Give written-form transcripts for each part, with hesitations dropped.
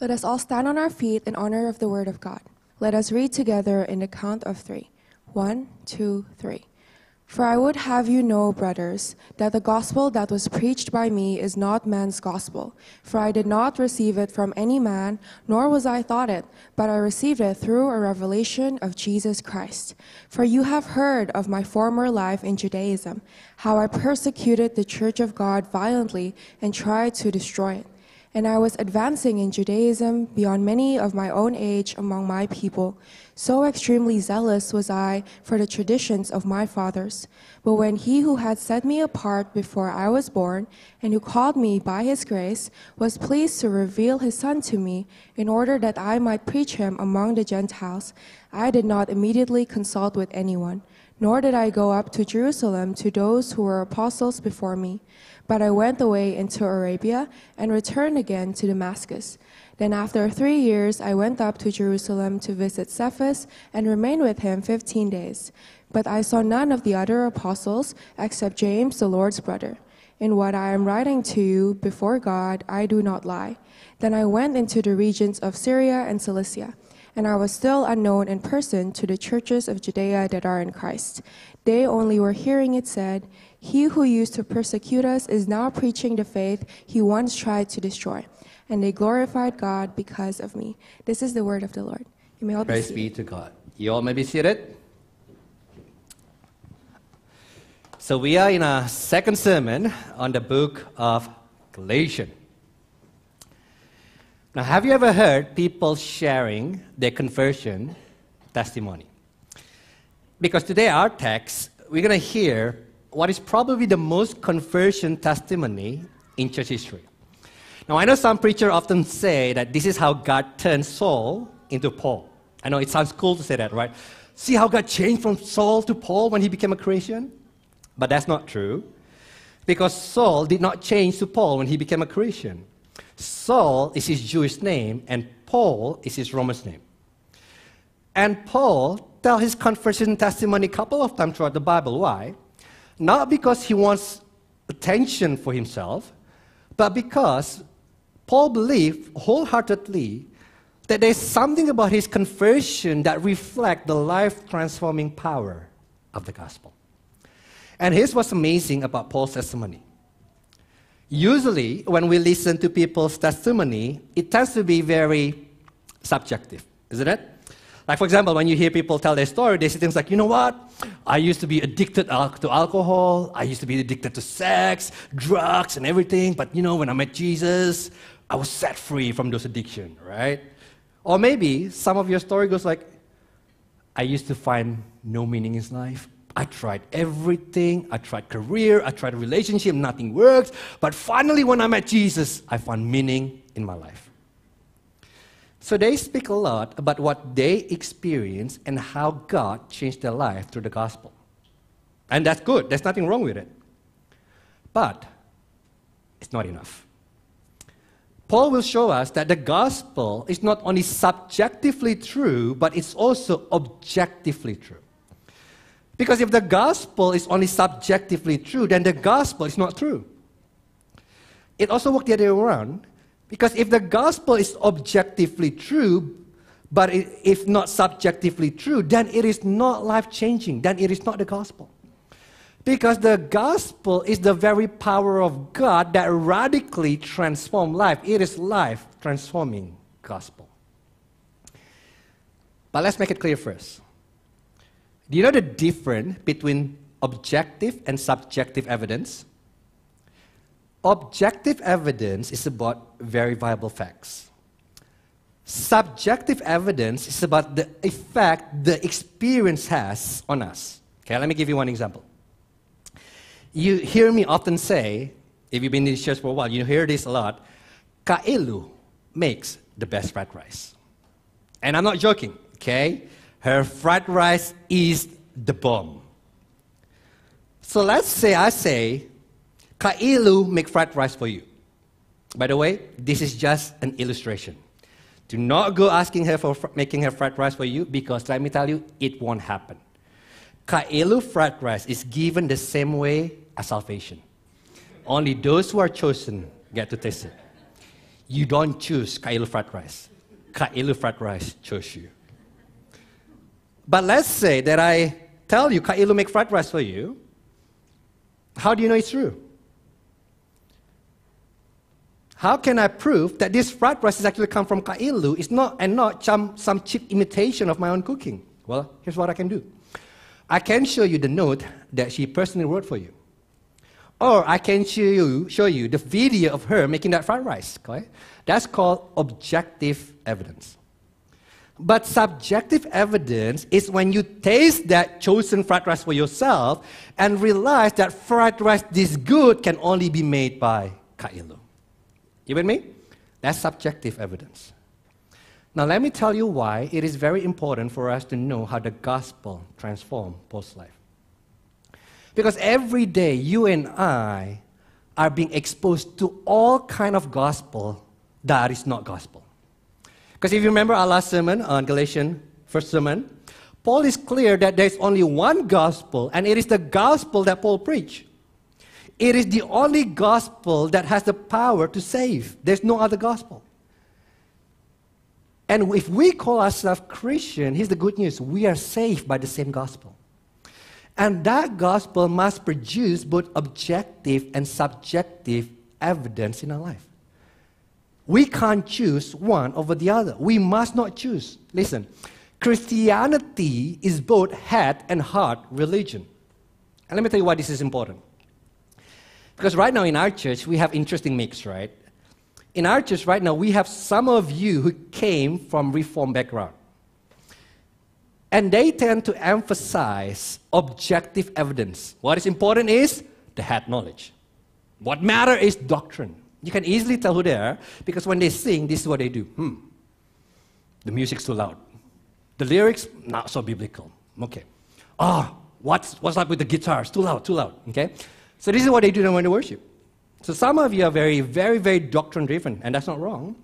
Let us all stand on our feet in honor of the Word of God. Let us read together in the count of three. 1, 2, 3. For I would have you know, brothers, that the gospel that was preached by me is not man's gospel. For I did not receive it from any man, nor was I taught it, but I received it through a revelation of Jesus Christ. For you have heard of my former life in Judaism, how I persecuted the church of God violently and tried to destroy it. And I was advancing in Judaism beyond many of my own age among my people. So extremely zealous was I for the traditions of my fathers. But when he who had set me apart before I was born, and who called me by his grace, was pleased to reveal his Son to me, in order that I might preach him among the Gentiles, I did not immediately consult with anyone, nor did I go up to Jerusalem to those who were apostles before me. But I went away into Arabia and returned again to Damascus. Then after 3 years, I went up to Jerusalem to visit Cephas and remained with him 15 days. But I saw none of the other apostles except James, the Lord's brother. In what I am writing to you before God, I do not lie. Then I went into the regions of Syria and Cilicia. And I was still unknown in person to the churches of Judea that are in Christ. They only were hearing it said, "He who used to persecute us is now preaching the faith he once tried to destroy." And they glorified God because of me. This is the word of the Lord. You may all be seated. Praise be to God. You all may be seated. So we are in our second sermon on the book of Galatians. Now, have you ever heard people sharing their conversion testimony? Because today, our text, we're going to hear what is probably the most conversion testimony in church history. Now, I know some preachers often say that this is how God turned Saul into Paul. I know it sounds cool to say that, right? See how God changed from Saul to Paul when he became a Christian? But that's not true, because Saul did not change to Paul when he became a Christian. Saul is his Jewish name, and Paul is his Roman name. And Paul tells his conversion testimony a couple of times throughout the Bible. Why? Not because he wants attention for himself, but because Paul believed wholeheartedly that there's something about his conversion that reflects the life-transforming power of the gospel. And here's what's amazing about Paul's testimony. Usually, when we listen to people's testimony, it tends to be very subjective, isn't it? Like, for example, when you hear people tell their story, they say things like, you know what? I used to be addicted to alcohol. I used to be addicted to sex, drugs, and everything. But, you know, when I met Jesus, I was set free from those addictions, right? Or maybe some of your story goes like, I used to find no meaning in life. I tried everything. I tried career. I tried relationship. Nothing worked. But finally, when I met Jesus, I found meaning in my life. So they speak a lot about what they experienced and how God changed their life through the gospel. And that's good. There's nothing wrong with it. But it's not enough. Paul will show us that the gospel is not only subjectively true, but it's also objectively true. Because if the gospel is only subjectively true, then the gospel is not true. It also works the other way around. Because if the gospel is objectively true, but if not subjectively true, then it is not life-changing. Then it is not the gospel. Because the gospel is the very power of God that radically transforms life. It is life-transforming gospel. But let's make it clear first. Do you know the difference between objective and subjective evidence? Objective evidence is about verifiable facts. Subjective evidence is about the effect the experience has on us. Okay, let me give you one example. You hear me often say, if you've been in this church for a while, you hear this a lot, Kaelu makes the best fried rice. And I'm not joking, okay? Her fried rice is the bomb. So let's say I say, Kaelu make fried rice for you. By the way, this is just an illustration. Do not go asking her for making her fried rice for you, because let me tell you, it won't happen. Kaelu fried rice is given the same way as salvation. Only those who are chosen get to taste it. You don't choose kailu fried rice. Kailu fried rice chose you. But let's say that I tell you, Kailu make fried rice for you. How do you know it's true? How can I prove that this fried rice has actually come from Kailu? It's not, and not some cheap imitation of my own cooking. Well, here's what I can do. I can show you the note that she personally wrote for you. Or I can show you the video of her making that fried rice. Okay? That's called objective evidence. But subjective evidence is when you taste that chosen fried rice for yourself and realize that fried rice this good can only be made by Kailu. You with me? That's subjective evidence. Now let me tell you why it is very important for us to know how the gospel transforms post-life. Because every day you and I are being exposed to all kind of gospel that is not gospel. Because if you remember our last sermon on Galatians, first sermon, Paul is clear that there is only one gospel, and it is the gospel that Paul preached. It is the only gospel that has the power to save. There's no other gospel. And if we call ourselves Christian, here's the good news, we are saved by the same gospel. And that gospel must produce both objective and subjective evidence in our life. We can't choose one over the other. We must not choose. Listen, Christianity is both head and heart religion. And let me tell you why this is important. Because right now in our church, we have interesting mix, right? In our church right now, we have some of you who came from Reformed background. And they tend to emphasize objective evidence. What is important is the head knowledge. What matters is doctrine. You can easily tell who they are, because when they sing, this is what they do. The music's too loud. The lyrics, not so biblical. Okay. What's up with the guitars? Too loud. Okay? So this is what they do when they worship. So some of you are very, very, very doctrine-driven, and that's not wrong.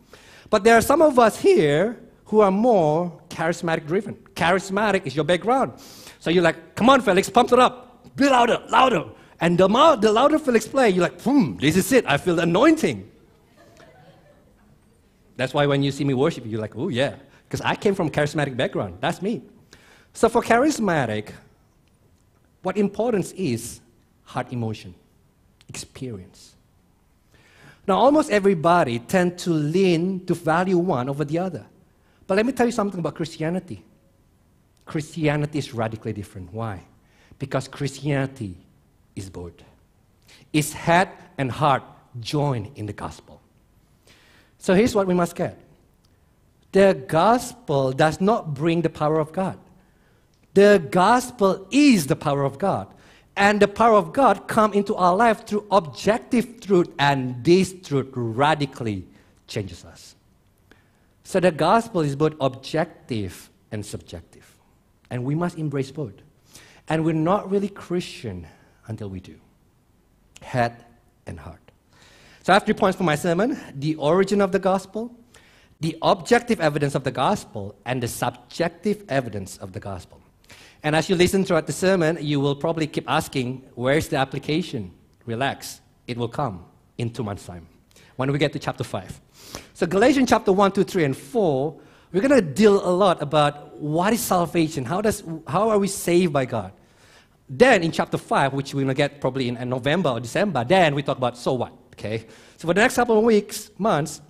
But there are some of us here who are more charismatic-driven. Charismatic is your background. So you're like, come on, Felix, pump it up. Be louder, louder. And the louder Felix plays, you're like, this is it. I feel the anointing. That's why when you see me worship, you're like, oh, yeah. Because I came from charismatic background. That's me. So for charismatic, what importance is heart emotion, experience. Now, almost everybody tends to lean to value one over the other. But let me tell you something about Christianity. Christianity is radically different. Why? Because Christianity is both. It's head and heart joined in the gospel. So here's what we must get. The gospel does not bring the power of God. The gospel is the power of God. And the power of God comes into our life through objective truth, and this truth radically changes us. So the gospel is both objective and subjective. And we must embrace both. And we're not really Christian until we do. Head and heart. So I have 3 points for my sermon. The origin of the gospel, the objective evidence of the gospel, and the subjective evidence of the gospel. And as you listen throughout the sermon, you will probably keep asking, where's the application? Relax. It will come in 2 months' time, when we get to chapter 5. So Galatians chapter 1, 2, 3, and 4, we're going to deal a lot about what is salvation? How are we saved by God? Then in chapter 5, which we're going to get probably in November or December, then we talk about so what, okay? So for the next couple of weeks, months,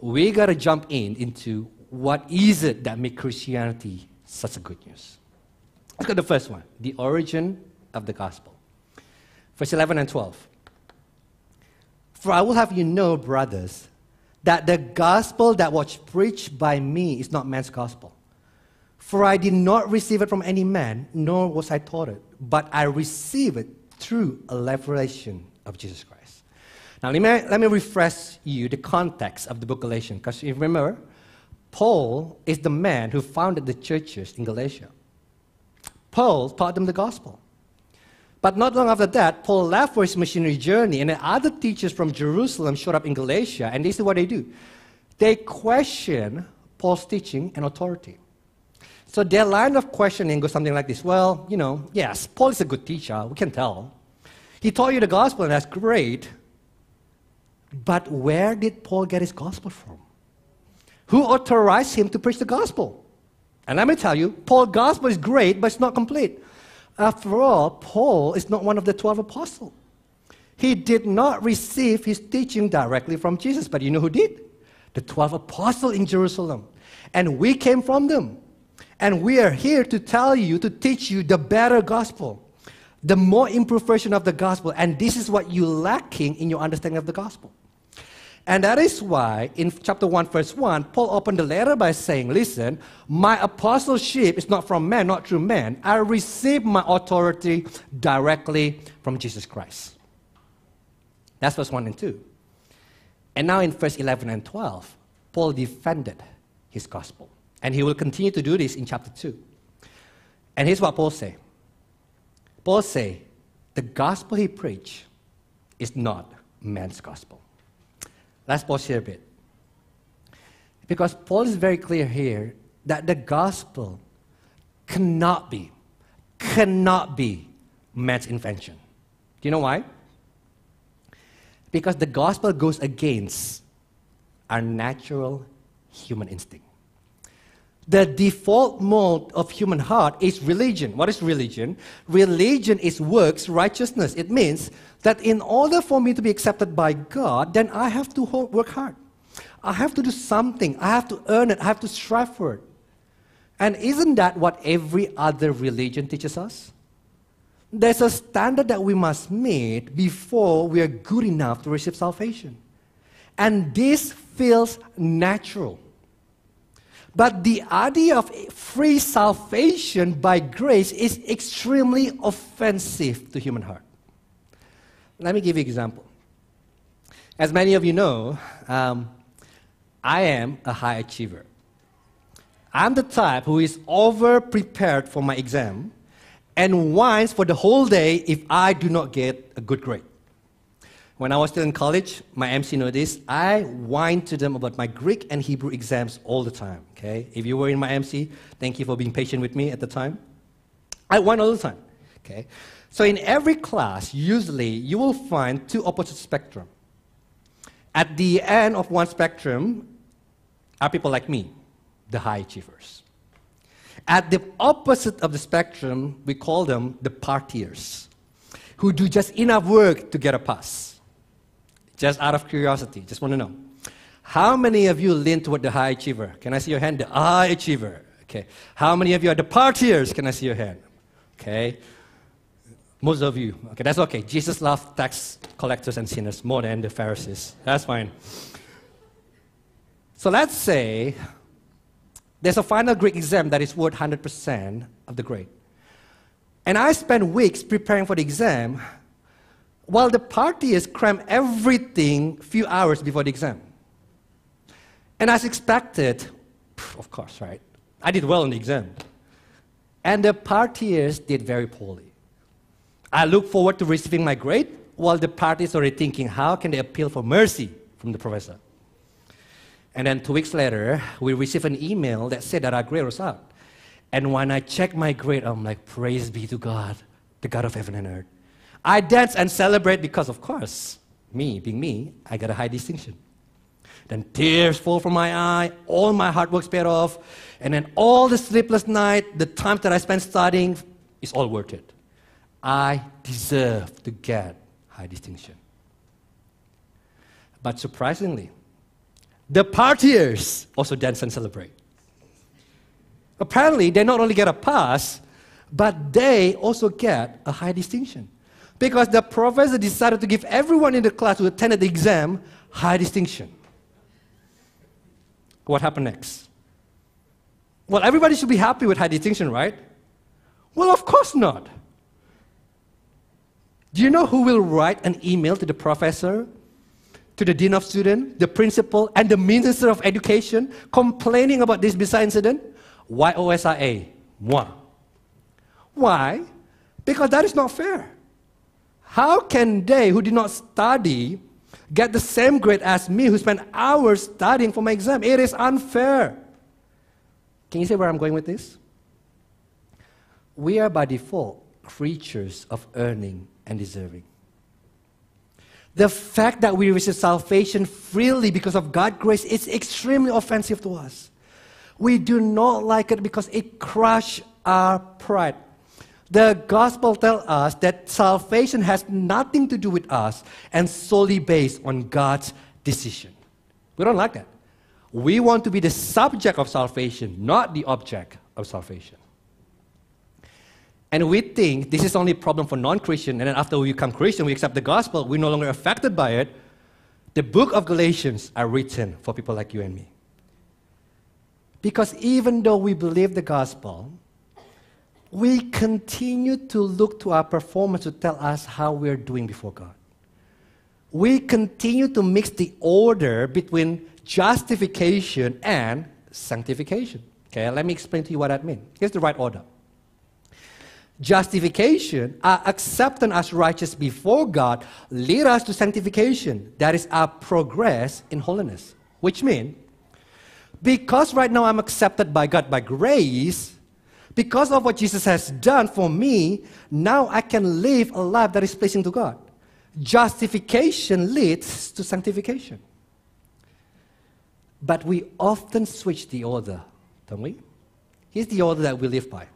we got to jump into what is it that makes Christianity such a good news. Look at the first one, the origin of the gospel. Verse 11 and 12. For I will have you know, brothers, that the gospel that was preached by me is not man's gospel. For I did not receive it from any man, nor was I taught it, but I received it through a revelation of Jesus Christ. Now, let me refresh you the context of the book Galatians, because if you remember, Paul is the man who founded the churches in Galatia. Paul taught them the gospel. But not long after that, Paul left for his missionary journey, and other teachers from Jerusalem showed up in Galatia, and this is what they do. They question Paul's teaching and authority. So their line of questioning goes something like this. Well, yes, Paul is a good teacher. We can tell. He taught you the gospel, and that's great. But where did Paul get his gospel from? Who authorized him to preach the gospel? And let me tell you, Paul's gospel is great, but it's not complete. After all, Paul is not one of the 12 apostles. He did not receive his teaching directly from Jesus, but you know who did? The 12 apostles in Jerusalem. And we came from them. And we are here to tell you, to teach you the better gospel, the more improved version of the gospel. And this is what you're lacking in your understanding of the gospel. And that is why in chapter 1, verse 1, Paul opened the letter by saying, listen, my apostleship is not from man, not through man. I received my authority directly from Jesus Christ. That's verse 1 and 2. And now in verse 11 and 12, Paul defended his gospel. And he will continue to do this in chapter 2. And here's what Paul said. Paul said, the gospel he preached is not man's gospel. Let's pause here a bit. Because Paul is very clear here that the gospel cannot be man's invention. Do you know why? Because the gospel goes against our natural human instinct. The default mode of human heart is religion. What is religion? Religion is works righteousness. It means that in order for me to be accepted by God, then I have to work hard. I have to do something. I have to earn it. I have to strive for it. And isn't that what every other religion teaches us? There's a standard that we must meet before we are good enough to receive salvation. And this feels natural. But the idea of free salvation by grace is extremely offensive to human heart. Let me give you an example. As many of you know, I am a high achiever. I'm the type who is over-prepared for my exam and whines for the whole day if I do not get a good grade. When I was still in college, my MC knew this, I whined to them about my Greek and Hebrew exams all the time. Okay? If you were in my MC, thank you for being patient with me at the time. I whined all the time. Okay? So in every class, usually, you will find two opposite spectrums. At the end of one spectrum are people like me, the high achievers. At the opposite of the spectrum, we call them the partiers, who do just enough work to get a pass. Just out of curiosity, just want to know. How many of you lean toward the high achiever? Can I see your hand? The high achiever. Okay. How many of you are the partiers? Can I see your hand? Okay. Most of you. Okay, that's okay. Jesus loved tax collectors and sinners more than the Pharisees. That's fine. So let's say there's a final Greek exam that is worth 100% of the grade. And I spent weeks preparing for the exam, while the partiers cram everything a few hours before the exam. And as expected, of course, right? I did well on the exam. And the partiers did very poorly. I look forward to receiving my grade, while the partiers are already thinking, how can they appeal for mercy from the professor? And then 2 weeks later, we received an email that said that our grade was out. And when I checked my grade, I'm like, praise be to God, the God of heaven and earth. I dance and celebrate because, of course, me being me, I got a high distinction. Then tears fall from my eye, all my hard work's paid off, and then all the sleepless night, the time that I spent studying, is all worth it. I deserve to get high distinction. But surprisingly, the partiers also dance and celebrate. Apparently, they not only get a pass, but they also get a high distinction. Because the professor decided to give everyone in the class who attended the exam high distinction. What happened next? Well, everybody should be happy with high distinction, right? Well, of course not. Do you know who will write an email to the professor, to the dean of students, the principal, and the minister of education complaining about this bizarre incident? YOSIA. Moi. Why? Because that is not fair. How can they who did not study get the same grade as me who spent hours studying for my exam? It is unfair. Can you see where I'm going with this? We are by default creatures of earning and deserving. The fact that we receive salvation freely because of God's grace is extremely offensive to us. We do not like it because it crushes our pride. The gospel tells us that salvation has nothing to do with us and solely based on God's decision. We don't like that. We want to be the subject of salvation, not the object of salvation. And we think this is only a problem for non-Christian, and then after we become Christian, we accept the gospel, we're no longer affected by it. The book of Galatians are written for people like you and me. Because even though we believe the gospel, we continue to look to our performance to tell us how we're doing before God. We continue to mix the order between justification and sanctification. Okay, let me explain to you what that means. Here's the right order. Justification, our acceptance as righteous before God, leads us to sanctification. That is our progress in holiness. Which means, because right now I'm accepted by God by grace, because of what Jesus has done for me, now I can live a life that is pleasing to God. Justification leads to sanctification. But we often switch the order, don't we? Here's the order that we live by.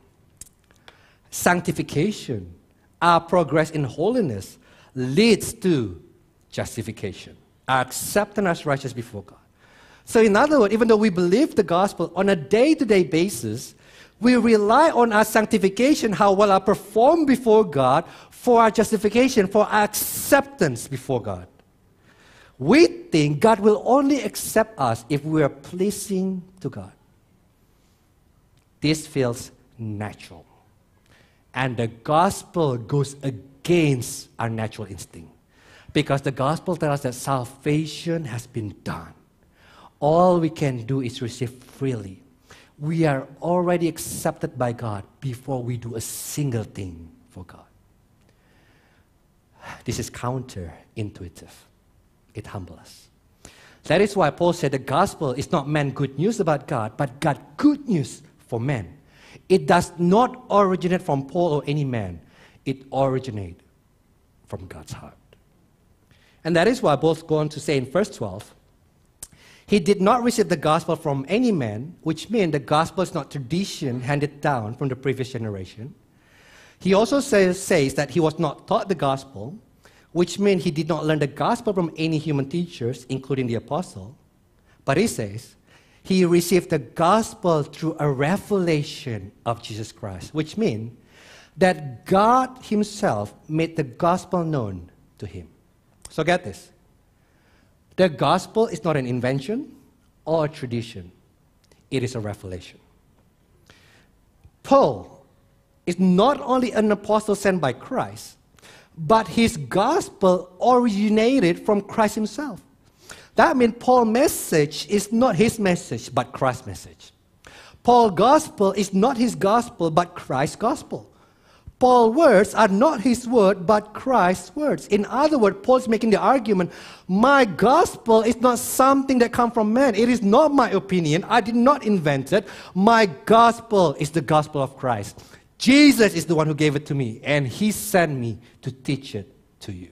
Sanctification, our progress in holiness, leads to justification, our acceptance as righteous before God. So in other words, even though we believe the gospel on a day-to-day basis, we rely on our sanctification, how well I perform before God, for our justification, for our acceptance before God. We think God will only accept us if we are pleasing to God. This feels natural. And the gospel goes against our natural instinct. Because the gospel tells us that salvation has been done. All we can do is receive freely. We are already accepted by God before we do a single thing for God. This is counterintuitive. It humbles us. That is why Paul said the gospel is not man's good news about God, but God's good news for man. It does not originate from Paul or any man. It originates from God's heart. And that is why Paul goes on to say in verse 12, he did not receive the gospel from any man, which means the gospel is not tradition handed down from the previous generation. He also says that he was not taught the gospel, which means he did not learn the gospel from any human teachers, including the apostle. But he says he received the gospel through a revelation of Jesus Christ, which means that God himself made the gospel known to him. So get this. The gospel is not an invention or a tradition. It is a revelation. Paul is not only an apostle sent by Christ, but his gospel originated from Christ himself. That means Paul's message is not his message, but Christ's message. Paul's gospel is not his gospel, but Christ's gospel. Paul's words are not his word, but Christ's words. In other words, Paul's making the argument, my gospel is not something that comes from man. It is not my opinion. I did not invent it. My gospel is the gospel of Christ. Jesus is the one who gave it to me, and he sent me to teach it to you.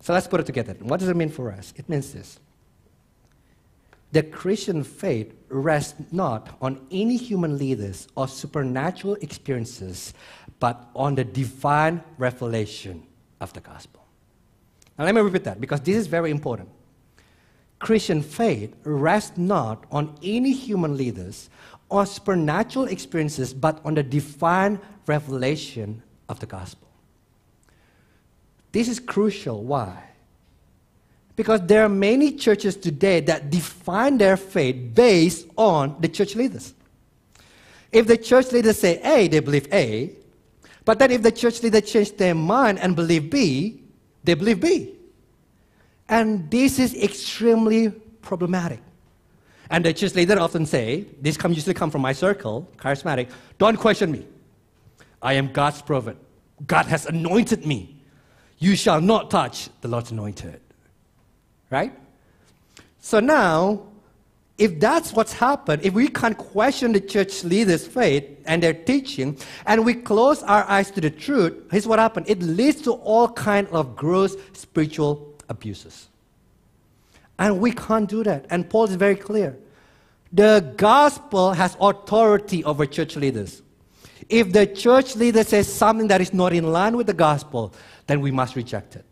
So let's put it together. What does it mean for us? It means this. The Christian faith rests not on any human leaders or supernatural experiences, but on the divine revelation of the gospel. Now let me repeat that, because this is very important. Christian faith rests not on any human leaders or supernatural experiences, but on the divine revelation of the gospel. This is crucial. Why? Because there are many churches today that define their faith based on the church leaders. If the church leaders say A, they believe A. But then if the church leader changes their mind and believe B, they believe B. And this is extremely problematic. And the church leader often say, this usually comes from my circle, charismatic, don't question me. I am God's prophet. God has anointed me. You shall not touch the Lord's anointed. Right? So now, If that's what's happened, if we can't question the church leaders' faith and their teaching, and we close our eyes to the truth, here's what happened. It leads to all kinds of gross spiritual abuses. And we can't do that. And Paul is very clear. The gospel has authority over church leaders. If the church leader says something that is not in line with the gospel, then we must reject it.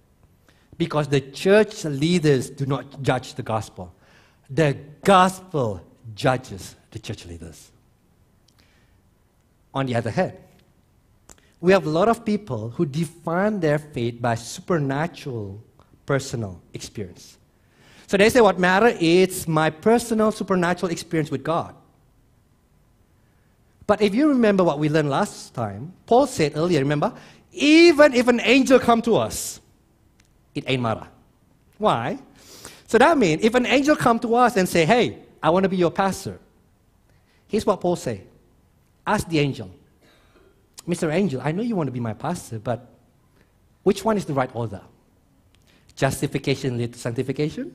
Because the church leaders do not judge the gospel. The gospel judges the church leaders. On the other hand, we have a lot of people who define their faith by supernatural personal experience. So they say what matters is my personal supernatural experience with God. But if you remember what we learned last time, Paul said earlier, remember, even if an angel comes to us, it ain't matter. Why? So that means if an angel comes to us and say, hey, I want to be your pastor, here's what Paul says. Ask the angel, Mr. Angel, I know you want to be my pastor, but which one is the right order? Justification leads to sanctification?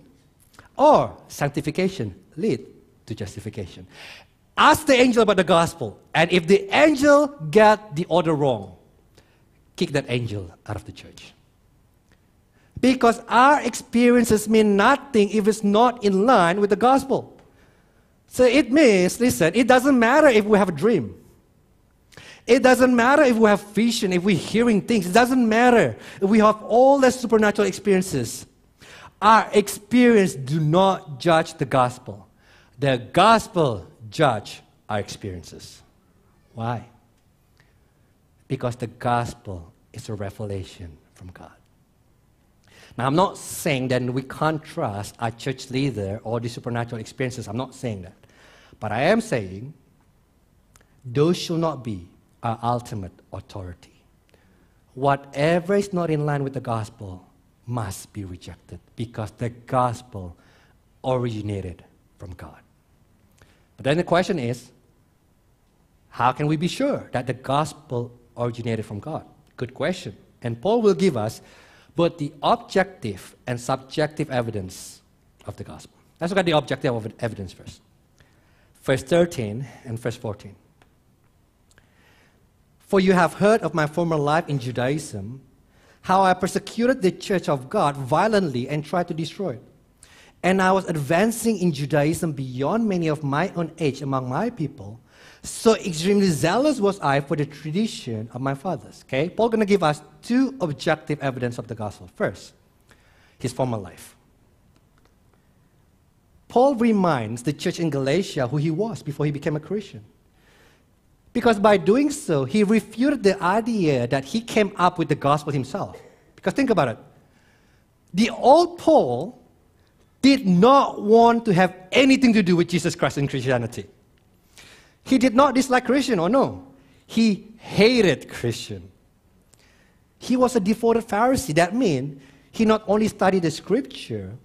Or sanctification leads to justification? Ask the angel about the gospel, and if the angel gets the order wrong, kick that angel out of the church. Because our experiences mean nothing if it's not in line with the gospel. So it means, listen, it doesn't matter if we have a dream. It doesn't matter if we have vision, if we're hearing things. It doesn't matter if we have all the supernatural experiences. Our experience do not judge the gospel. The gospel judge our experiences. Why? Because the gospel is a revelation from God. Now, I'm not saying that we can't trust our church leader or the supernatural experiences. I'm not saying that. But I am saying those should not be our ultimate authority. Whatever is not in line with the gospel must be rejected because the gospel originated from God. But then the question is, how can we be sure that the gospel originated from God? Good question. And Paul will give us both the objective and subjective evidence of the gospel. Let's look at the objective evidence first. Verse 13 and verse 14. For you have heard of my former life in Judaism, how I persecuted the church of God violently and tried to destroy it. And I was advancing in Judaism beyond many of my own age among my people, so extremely zealous was I for the tradition of my fathers. Okay? Paul is going to give us two objective evidence of the gospel. First, his former life. Paul reminds the church in Galatia who he was before he became a Christian. Because by doing so, he refuted the idea that he came up with the gospel himself. Because think about it. The old Paul did not want to have anything to do with Jesus Christ and Christianity. He did not dislike Christian, or no. He hated Christian. He was a devoted Pharisee. That means he not only studied the scripture,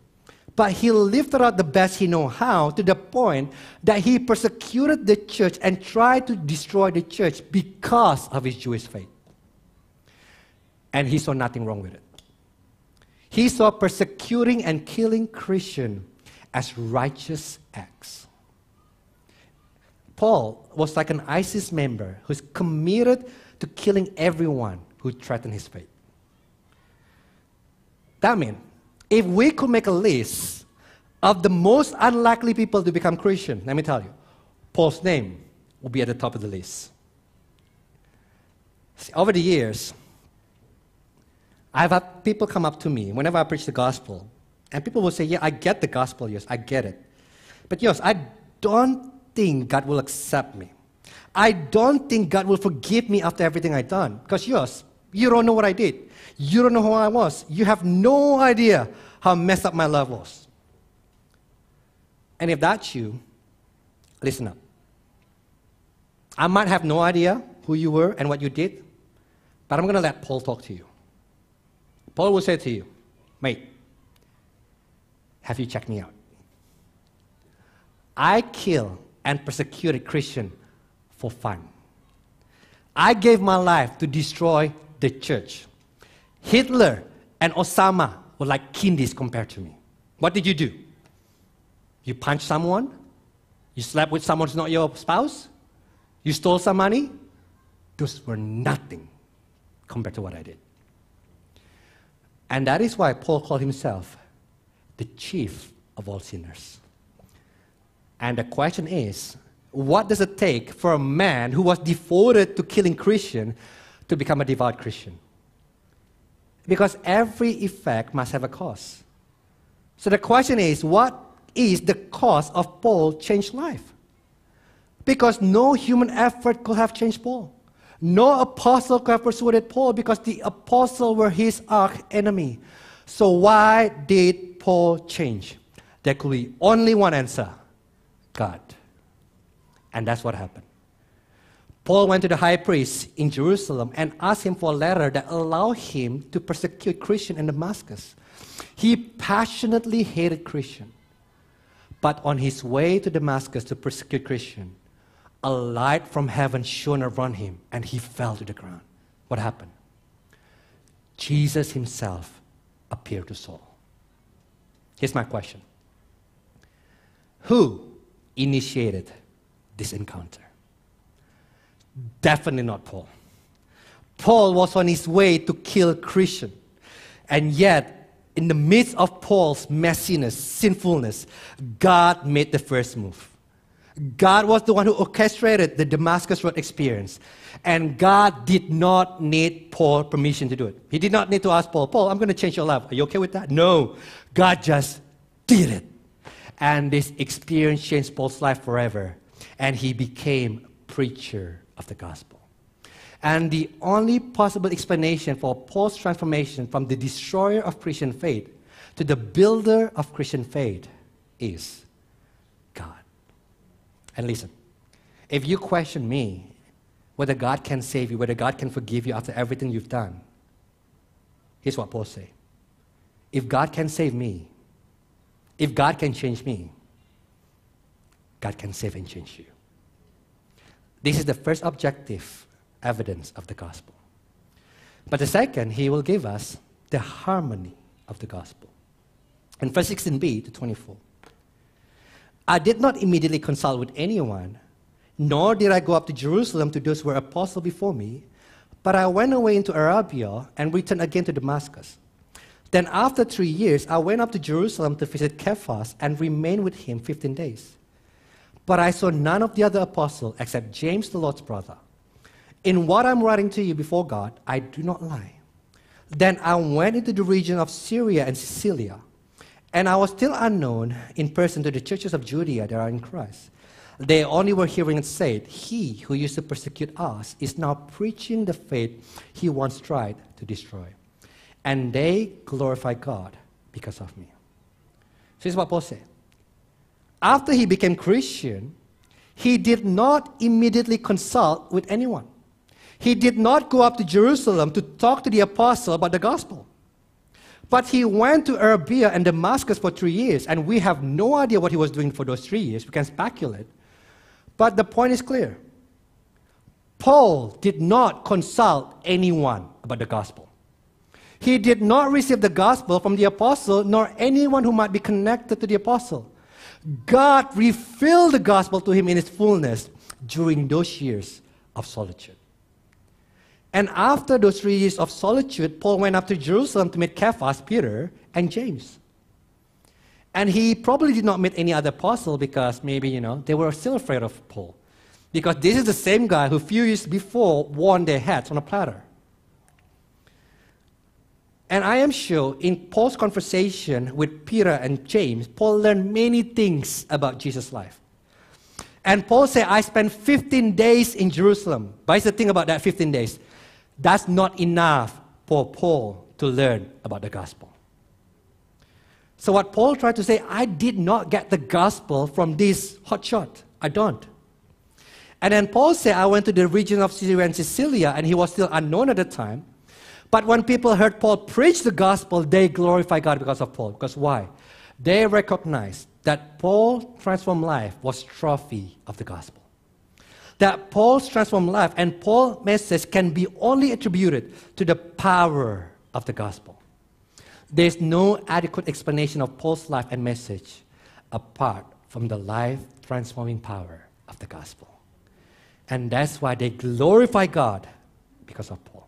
but he lived out the best he knew how to the point that he persecuted the church and tried to destroy the church because of his Jewish faith. And he saw nothing wrong with it. He saw persecuting and killing Christian as righteous acts. Paul was like an ISIS member who's committed to killing everyone who threatened his faith. That means, if we could make a list of the most unlikely people to become Christian, let me tell you, Paul's name will be at the top of the list. See, over the years, I've had people come up to me whenever I preach the gospel, and people will say, yeah, I get the gospel, yes, I get it. But yes, I don't think God will accept me. I don't think God will forgive me after everything I've done. Because yours, you don't know what I did. You don't know who I was. You have no idea how messed up my life was. And if that's you, listen up. I might have no idea who you were and what you did, but I'm going to let Paul talk to you. Paul will say to you, mate, have you checked me out? I kill and persecuted Christians for fun. I gave my life to destroy the church. Hitler and Osama were like kindies compared to me. What did you do? You punched someone? You slept with someone who's not your spouse? You stole some money? Those were nothing compared to what I did. And that is why Paul called himself the chief of all sinners. And the question is, what does it take for a man who was devoted to killing Christians to become a devout Christian? Because every effect must have a cause. So the question is, what is the cause of Paul's changed life? Because no human effort could have changed Paul. No apostle could have persuaded Paul because the apostles were his arch enemy. So why did Paul change? There could be only one answer: God. And that's what happened. Paul went to the high priest in Jerusalem and asked him for a letter that allowed him to persecute Christians in Damascus. He passionately hated Christians. But on his way to Damascus to persecute Christians, a light from heaven shone around him and he fell to the ground. What happened? Jesus himself appeared to Saul. Here's my question. Who initiated this encounter? Definitely not Paul. Paul was on his way to kill Christians. And yet, in the midst of Paul's messiness, sinfulness, God made the first move. God was the one who orchestrated the Damascus Road experience. And God did not need Paul's permission to do it. He did not need to ask Paul, "Paul, I'm going to change your life. Are you okay with that?" No. God just did it. And this experience changed Paul's life forever. And he became a preacher of the gospel. And the only possible explanation for Paul's transformation from the destroyer of Christian faith to the builder of Christian faith is God. And listen, if you question me whether God can save you, whether God can forgive you after everything you've done, here's what Paul said. If God can save me, if God can change me, God can save and change you. This is the first objective evidence of the gospel. But the second, he will give us the harmony of the gospel. In verse 16b to 24, I did not immediately consult with anyone, nor did I go up to Jerusalem to those who were apostles before me, but I went away into Arabia and returned again to Damascus. Then after 3 years, I went up to Jerusalem to visit Cephas and remained with him 15 days. But I saw none of the other apostles except James, the Lord's brother. In what I'm writing to you before God, I do not lie. Then I went into the region of Syria and Sicilia, and I was still unknown in person to the churches of Judea that are in Christ. They only were hearing it said, "He who used to persecute us is now preaching the faith he once tried to destroy." And they glorify God because of me. So this is what Paul said. After he became Christian, he did not immediately consult with anyone. He did not go up to Jerusalem to talk to the apostle about the gospel. But he went to Arabia and Damascus for 3 years, and we have no idea what he was doing for those 3 years. We can speculate. But the point is clear. Paul did not consult anyone about the gospel. He did not receive the gospel from the apostle, nor anyone who might be connected to the apostle. God revealed the gospel to him in its fullness during those years of solitude. And after those 3 years of solitude, Paul went up to Jerusalem to meet Cephas, Peter, and James. And he probably did not meet any other apostle because maybe, they were still afraid of Paul. Because this is the same guy who a few years before won their heads on a platter. And I am sure in Paul's conversation with Peter and James, Paul learned many things about Jesus' life. And Paul said, I spent 15 days in Jerusalem. But here's the thing about that 15 days. That's not enough for Paul to learn about the gospel. So what Paul tried to say, I did not get the gospel from this hotshot. I don't. And then Paul said, I went to the region of Syria and Sicilia, and he was still unknown at the time. But when people heard Paul preach the gospel, they glorified God because of Paul. Because why? They recognized that Paul's transformed life was a trophy of the gospel. That Paul's transformed life and Paul's message can be only attributed to the power of the gospel. There's no adequate explanation of Paul's life and message apart from the life-transforming power of the gospel. And that's why they glorify God because of Paul.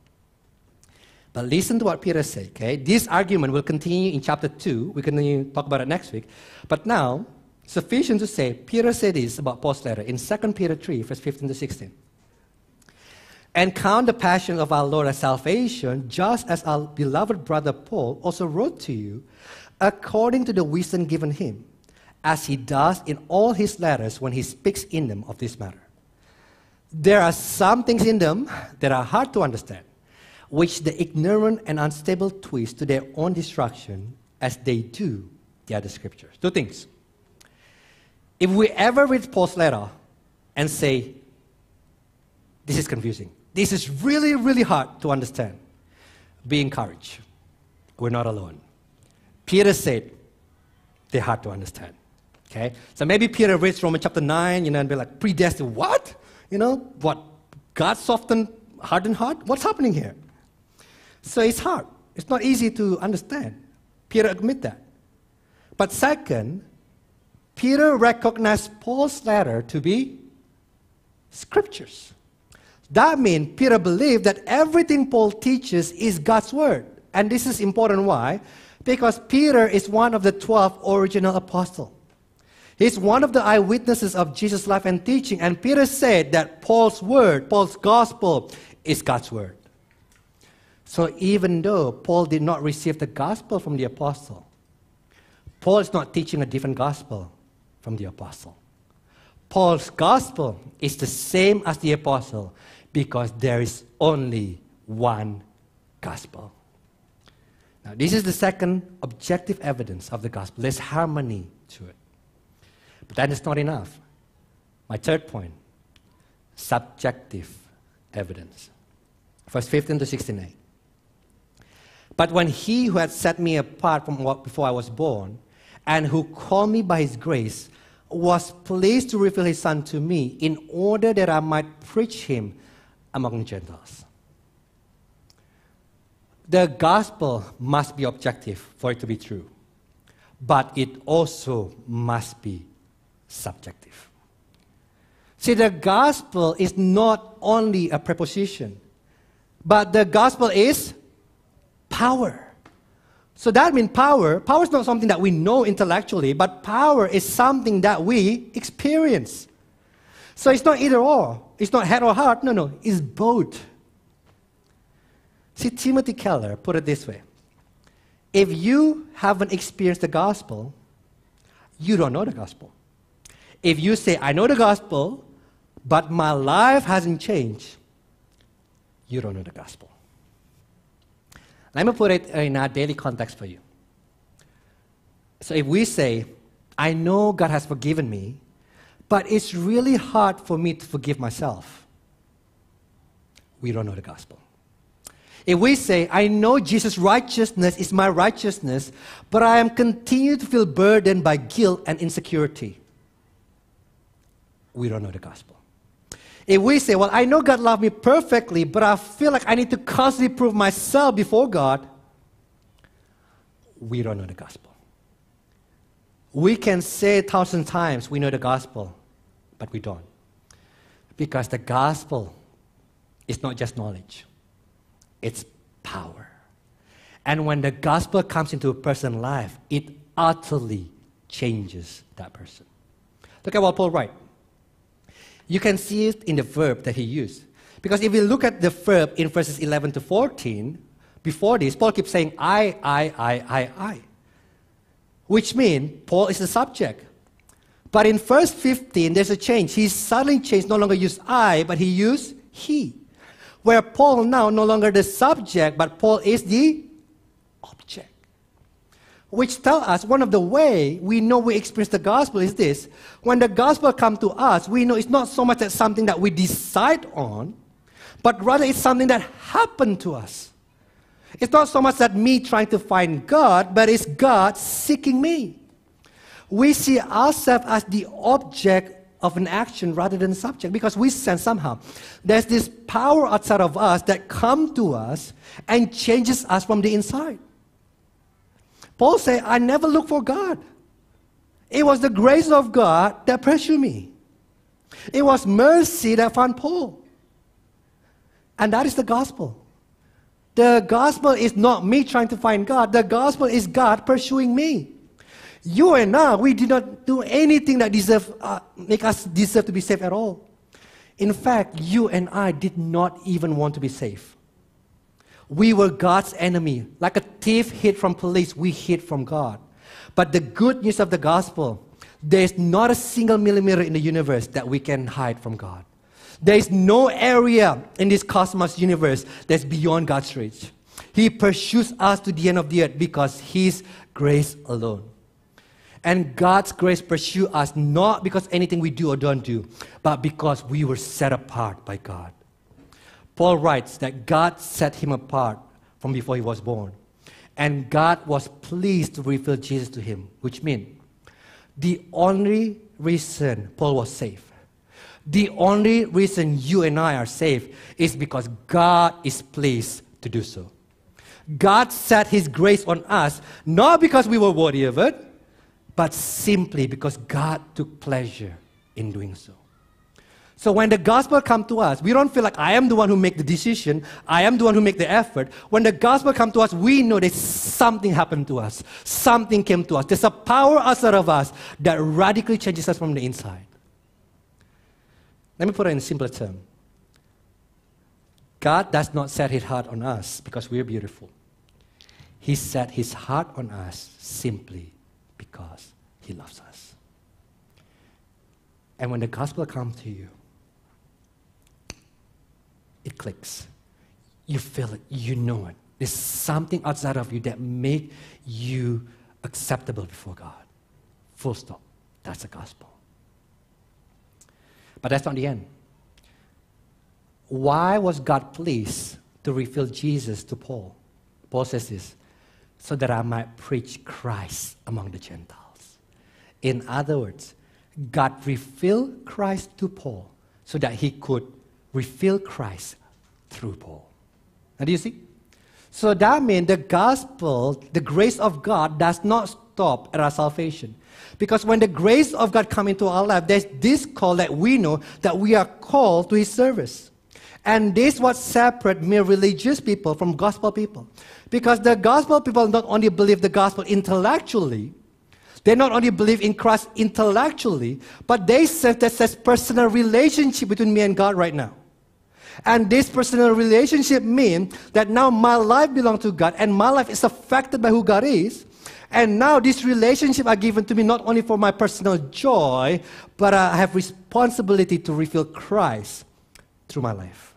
But listen to what Peter said, okay? This argument will continue in chapter 2. We can talk about it next week. But now, sufficient to say, Peter said this about Paul's letter in 2 Peter 3, verse 15 to 16. And count the passion of our Lord as salvation, just as our beloved brother Paul also wrote to you, according to the wisdom given him, as he does in all his letters when he speaks in them of this matter. There are some things in them that are hard to understand, which the ignorant and unstable twist to their own destruction as they do the other scriptures. Two things. If we ever read Paul's letter and say, this is confusing, this is really, really hard to understand, be encouraged. We're not alone. Peter said, they're hard to understand. Okay? So maybe Peter reads Romans chapter 9, you know, and be like, predestined, what? You know, what? God softened, hardened heart? What's happening here? So it's hard. It's not easy to understand. Peter admit that. But second, Peter recognized Paul's letter to be scriptures. That means Peter believed that everything Paul teaches is God's word. And this is important. Why? Because Peter is one of the 12 original apostles. He's one of the eyewitnesses of Jesus' life and teaching. And Peter said that Paul's word, Paul's gospel, is God's word. So even though Paul did not receive the gospel from the apostle, Paul is not teaching a different gospel from the apostle. Paul's gospel is the same as the apostle because there is only one gospel. Now, this is the second objective evidence of the gospel. There's harmony to it. But that is not enough. My third point, subjective evidence. Verse 15 to 16a. But when he who had set me apart from before I was born, and who called me by his grace, was pleased to reveal his son to me in order that I might preach him among the Gentiles. The gospel must be objective for it to be true. But it also must be subjective. See, the gospel is not only a preposition, but the gospel is power. So that means power is not something that we know intellectually, but power is something that we experience. So it's not either or. It's not head or heart. No, it's both. See, Timothy Keller put it this way. If you haven't experienced the gospel, you don't know the gospel. If you say, I know the gospel, but my life hasn't changed, you don't know the gospel. Let me put it in our daily context for you. So if we say, I know God has forgiven me, but it's really hard for me to forgive myself, we don't know the gospel. If we say, I know Jesus' righteousness is my righteousness, but I am continuing to feel burdened by guilt and insecurity, we don't know the gospel. If we say, well, I know God loved me perfectly, but I feel like I need to constantly prove myself before God, we don't know the gospel. We can say 1,000 times we know the gospel, but we don't. Because the gospel is not just knowledge. It's power. And when the gospel comes into a person's life, it utterly changes that person. Look at what Paul writes. You can see it in the verb that he used. Because if you look at the verb in verses 11 to 14, before this, Paul keeps saying, I. Which means Paul is the subject. But in verse 15, there's a change. He suddenly changed, no longer used I, but he used he. Where Paul now no longer the subject, but Paul is the object. Which tells us one of the way we know we experience the gospel is this. When the gospel comes to us, we know it's not so much that something that we decide on, but rather it's something that happened to us. It's not so much that me trying to find God, but it's God seeking me. We see ourselves as the object of an action rather than subject, because we sense somehow there's this power outside of us that comes to us and changes us from the inside. Paul said, I never look for God. It was the grace of God that pursued me. It was mercy that found Paul. And that is the gospel. The gospel is not me trying to find God. The gospel is God pursuing me. You and I, we did not do anything that make us deserve to be saved at all. In fact, you and I did not even want to be saved. We were God's enemy. Like a thief hid from police, we hid from God. But the good news of the gospel, there's not a single millimeter in the universe that we can hide from God. There's no area in this cosmos universe that's beyond God's reach. He pursues us to the end of the earth because His grace alone. And God's grace pursues us not because anything we do or don't do, but because we were set apart by God. Paul writes that God set him apart from before he was born. And God was pleased to reveal Jesus to him, which means the only reason Paul was saved, the only reason you and I are saved is because God is pleased to do so. God set His grace on us, not because we were worthy of it, but simply because God took pleasure in doing so. So when the gospel comes to us, we don't feel like I am the one who makes the decision, I am the one who makes the effort. When the gospel comes to us, we know that something happened to us. Something came to us. There's a power outside of us that radically changes us from the inside. Let me put it in a simpler term. God does not set His heart on us because we are beautiful. He set His heart on us simply because He loves us. And when the gospel comes to you, it clicks. You feel it. You know it. There's something outside of you that makes you acceptable before God. Full stop. That's the gospel. But that's not the end. Why was God pleased to reveal Jesus to Paul? Paul says this, so that I might preach Christ among the Gentiles. In other words, God revealed Christ to Paul so that he could reveal Christ through Paul. Now do you see? So that means the gospel, the grace of God does not stop at our salvation. Because when the grace of God comes into our life, there's this call that we know that we are called to His service. And this is what separates mere religious people from gospel people. Because the gospel people not only believe the gospel intellectually, they not only believe in Christ intellectually, but they sense that there's personal relationship between me and God right now. And this personal relationship means that now my life belongs to God and my life is affected by who God is. And now this relationship are given to me not only for my personal joy, but I have responsibility to reveal Christ through my life.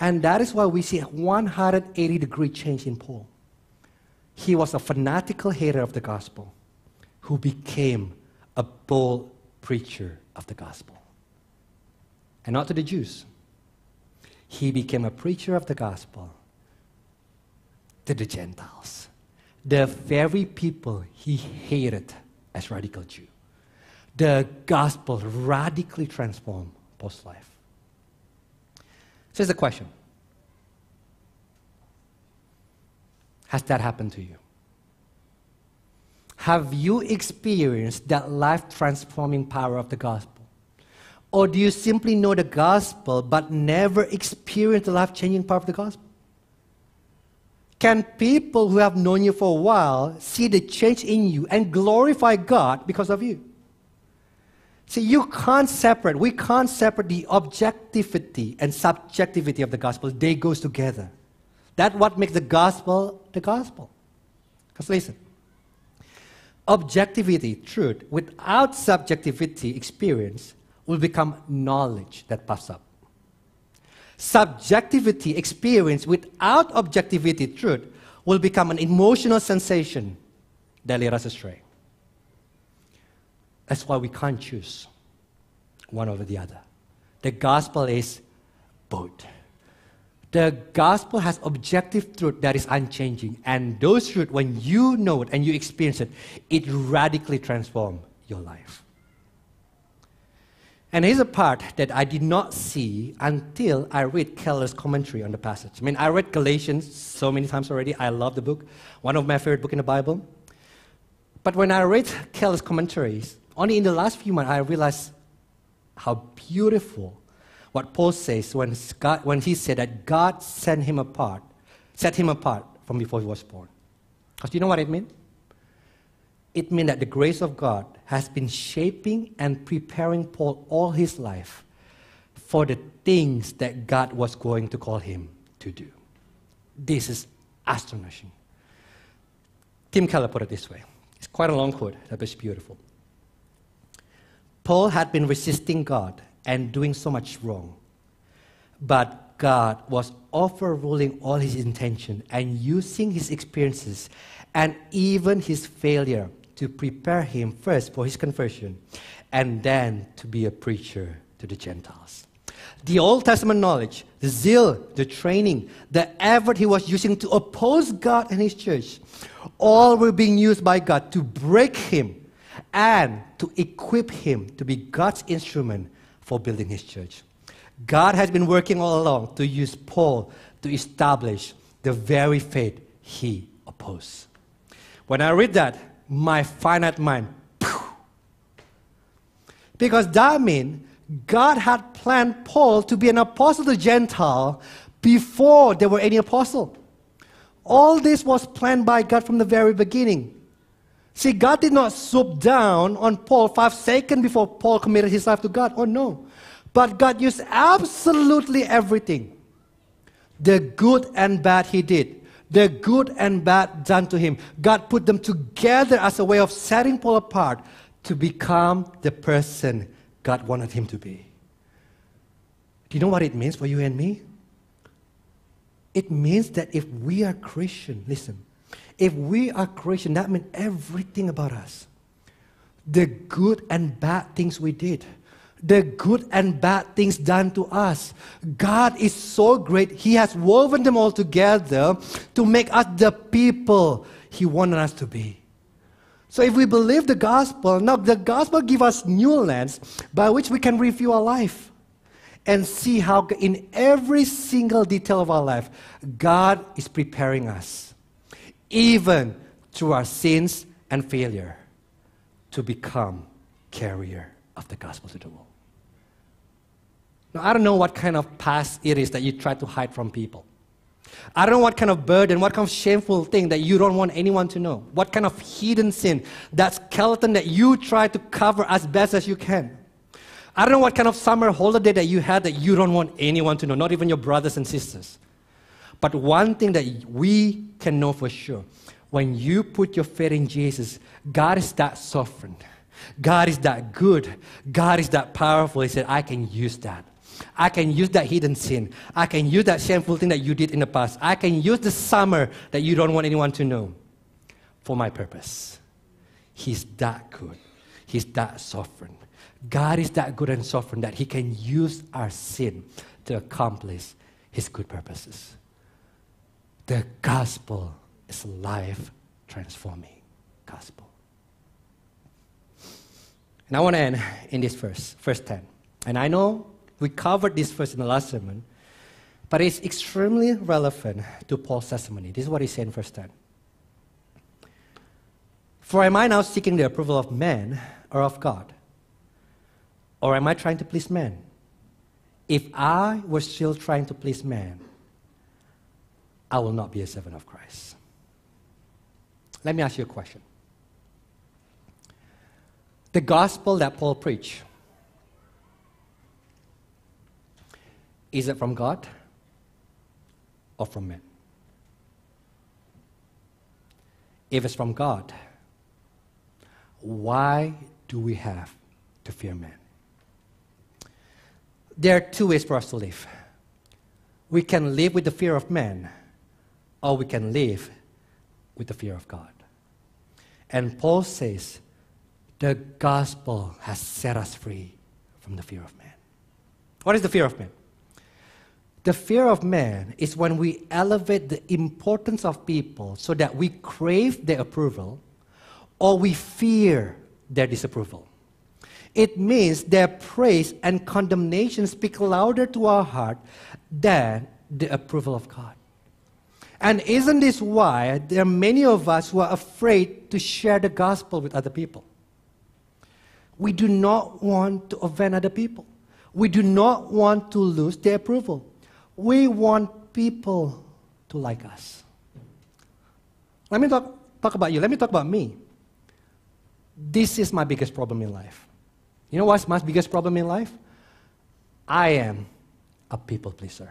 And that is why we see a 180-degree change in Paul. He was a fanatical hater of the gospel who became a bold preacher of the gospel. And not to the Jews. He became a preacher of the gospel to the Gentiles. The very people he hated as radical Jew. The gospel radically transformed Paul's life. So here's the question. Has that happened to you? Have you experienced that life-transforming power of the gospel? Or do you simply know the gospel but never experienced the life-changing power of the gospel? Can people who have known you for a while see the change in you and glorify God because of you? See, you can't separate. We can't separate the objectivity and subjectivity of the gospel. They go together. That's what makes the gospel the gospel. Because listen, objectivity, truth, without subjectivity, experience, will become knowledge that puffs up. Subjectivity, experience without objectivity, truth, will become an emotional sensation that leads us astray. That's why we can't choose one over the other. The gospel is both. The gospel has objective truth that is unchanging. And those truths, when you know it and you experience it, it radically transforms your life. And here's a part that I did not see until I read Keller's commentary on the passage. I mean, I read Galatians so many times already. I love the book. One of my favorite books in the Bible. But when I read Kel's commentaries, only in the last few months I realized how beautiful what Paul says when he said that God set him apart from before he was born. Because you know what it means? It means that the grace of God has been shaping and preparing Paul all his life for the things that God was going to call him to do. This is astonishing. Tim Keller put it this way. It's quite a long quote, but it's beautiful. Paul had been resisting God and doing so much wrong, but God was overruling all his intention and using his experiences and even his failure to prepare him first for his conversion and then to be a preacher to the Gentiles. The Old Testament knowledge, the zeal, the training, the effort he was using to oppose God and his church, all were being used by God to break him and to equip him to be God's instrument for building his church. God has been working all along to use Paul to establish the very faith he opposed. When I read that, my finite mind, phew, because that means God had planned Paul to be an apostle to Gentile before there were any apostle. All this was planned by God from the very beginning. See, God did not swoop down on Paul 5 seconds before Paul committed his life to God. Oh, no. But God used absolutely everything. The good and bad he did. The good and bad done to him. God put them together as a way of setting Paul apart to become the person God wanted him to be. Do you know what it means for you and me? It means that if we are Christian, listen, if we are Christian, that means everything about us. The good and bad things we did. The good and bad things done to us. God is so great. He has woven them all together to make us the people He wanted us to be. So if we believe the gospel, now the gospel gives us new lens by which we can review our life and see how in every single detail of our life, God is preparing us, even through our sins and failure, to become carrier of the gospel to the world. Now, I don't know what kind of past it is that you try to hide from people. I don't know what kind of burden, what kind of shameful thing that you don't want anyone to know. What kind of hidden sin, that skeleton that you try to cover as best as you can. I don't know what kind of summer holiday that you had that you don't want anyone to know, not even your brothers and sisters. But one thing that we can know for sure, when you put your faith in Jesus, God is that sovereign. God is that good. God is that powerful. He said, I can use that. I can use that hidden sin. I can use that shameful thing that you did in the past. I can use the summer that you don't want anyone to know for my purpose. He's that good. He's that sovereign. God is that good and sovereign that He can use our sin to accomplish His good purposes. The gospel is life-transforming gospel. And I want to end in this verse, verse 10. And I know we covered this verse in the last sermon, but it's extremely relevant to Paul's testimony. This is what he said in verse 10. For am I now seeking the approval of man or of God? Or am I trying to please man? If I were still trying to please man, I will not be a servant of Christ. Let me ask you a question. The gospel that Paul preached, is it from God or from man? If it's from God, why do we have to fear man? There are two ways for us to live. We can live with the fear of man, or we can live with the fear of God. And Paul says, the gospel has set us free from the fear of man. What is the fear of man? The fear of man is when we elevate the importance of people so that we crave their approval, or we fear their disapproval. It means their praise and condemnation speak louder to our heart than the approval of God. And isn't this why there are many of us who are afraid to share the gospel with other people? We do not want to offend other people. We do not want to lose their approval. We want people to like us. Let me talk about you. Let me talk about me. This is my biggest problem in life. You know what's my biggest problem in life? I am a people pleaser.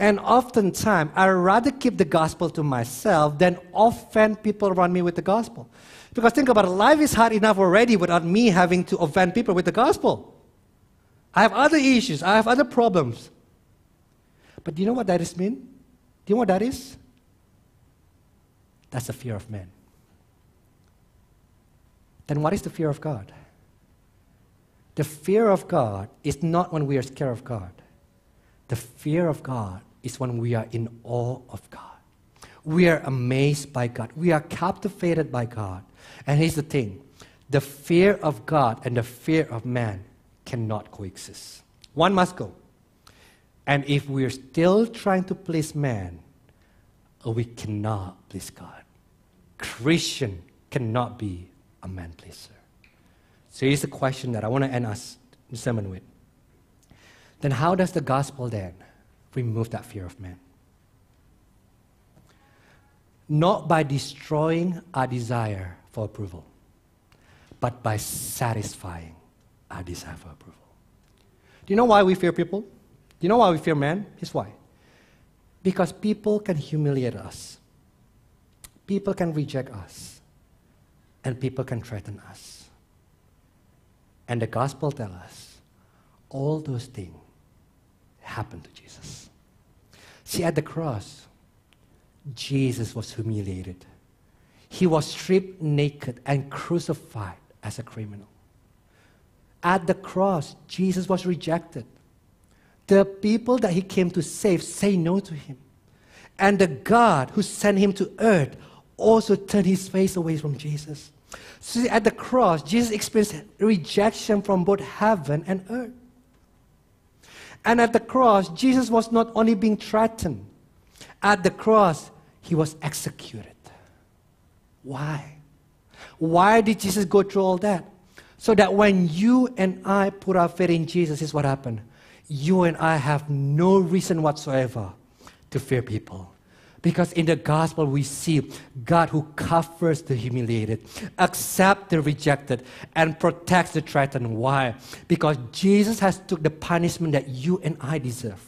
And oftentimes, I rather keep the gospel to myself than offend people around me with the gospel. Because think about it, life is hard enough already without me having to offend people with the gospel. I have other issues. I have other problems. But do you know what that means? Do you know what that is? That's the fear of man. Then what is the fear of God? The fear of God is not when we are scared of God. The fear of God is when we are in awe of God. We are amazed by God. We are captivated by God. And here's the thing. The fear of God and the fear of man cannot coexist. One must go. And if we're still trying to please man, we cannot please God. Christian cannot be a man pleaser. So here's the question that I want to end us the sermon with. Then how does the gospel then remove that fear of man? Not by destroying our desire for approval, but by satisfying our desire for approval. Do you know why we fear people? Do you know why we fear man? Here's why. Because people can humiliate us. People can reject us. And people can threaten us. And the gospel tells us all those things happened to Jesus. See, at the cross, Jesus was humiliated. He was stripped naked and crucified as a criminal. At the cross, Jesus was rejected. The people that he came to save say no to him. And the God who sent him to earth also turned his face away from Jesus. See, at the cross, Jesus experienced rejection from both heaven and earth. And at the cross, Jesus was not only being threatened. At the cross, he was executed. Why? Why did Jesus go through all that? So that when you and I put our faith in Jesus, this is what happened. You and I have no reason whatsoever to fear people. Because in the gospel, we see God who covers the humiliated, accepts the rejected, and protects the threatened. Why? Because Jesus has took the punishment that you and I deserve.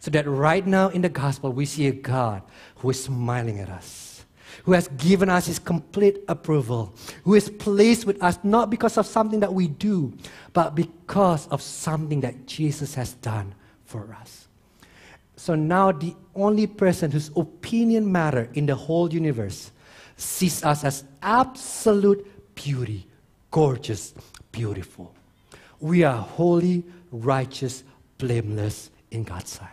So that right now in the gospel, we see a God who is smiling at us, who has given us his complete approval, who is pleased with us, not because of something that we do, but because of something that Jesus has done for us. So now the only person whose opinion matters in the whole universe sees us as absolute beauty, gorgeous, beautiful. We are holy, righteous, blameless in God's sight.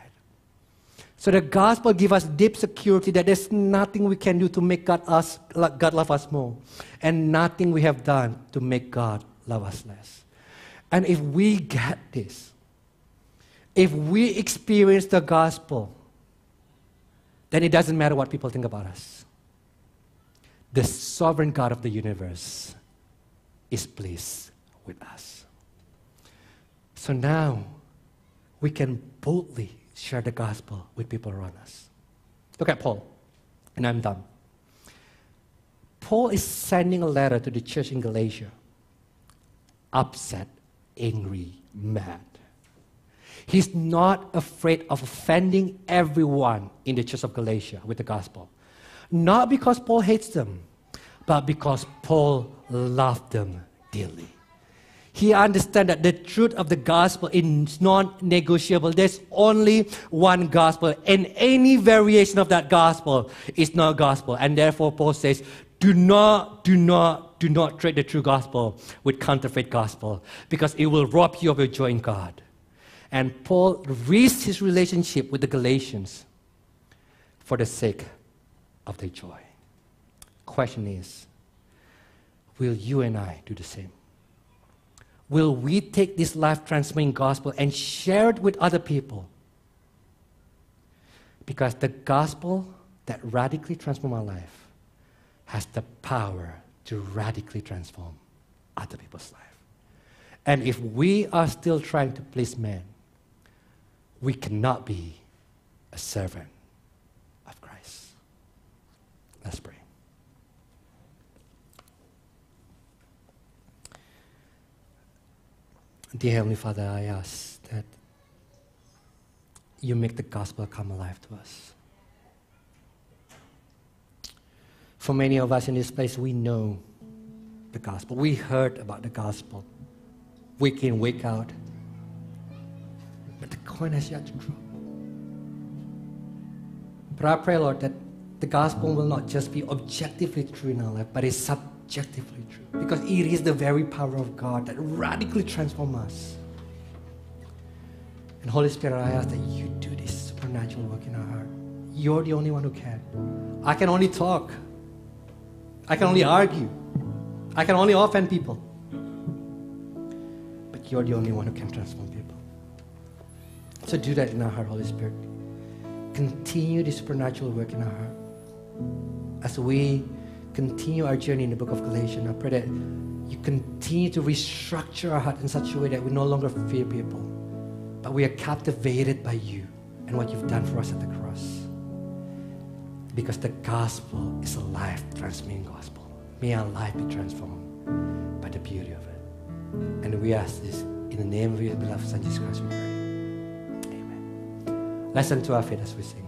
So the gospel gives us deep security that there's nothing we can do to make God love us more, and nothing we have done to make God love us less. And if we get this, if we experience the gospel, then it doesn't matter what people think about us. The sovereign God of the universe is pleased with us. So now we can boldly share the gospel with people around us. Look at Paul, and I'm done. Paul is sending a letter to the church in Galatia, upset, angry, mad. He's not afraid of offending everyone in the church of Galatia with the gospel. Not because Paul hates them, but because Paul loved them dearly. He understands that the truth of the gospel is non-negotiable. There's only one gospel, and any variation of that gospel is not gospel. And therefore, Paul says, do not trade the true gospel with counterfeit gospel, because it will rob you of your joy in God. And Paul risked his relationship with the Galatians for the sake of their joy. Question is, will you and I do the same? Will we take this life-transforming gospel and share it with other people? Because the gospel that radically transformed my life has the power to radically transform other people's life. And if we are still trying to please men, we cannot be a servant of Christ. Let's pray. Dear Heavenly Father, I ask that you make the gospel come alive to us. For many of us in this place, we know the gospel. We heard about the gospel week in, week out. But the coin has yet to drop. But I pray, Lord, that the gospel will not just be objectively true in our life, but it's subjectively true. Because it is the very power of God that radically transforms us. And Holy Spirit, I ask that you do this supernatural work in our heart. You're the only one who can. I can only talk. I can only argue. I can only offend people. But you're the only one who can transform people. So do that in our heart, Holy Spirit. Continue the supernatural work in our heart. As we continue our journey in the book of Galatians, I pray that you continue to restructure our heart in such a way that we no longer fear people, but we are captivated by you and what you've done for us at the cross. Because the gospel is a life-transforming gospel. May our life be transformed by the beauty of it. And we ask this in the name of your beloved Son, Jesus Christ, we pray. Amen. Let's stand to our feet as we sing.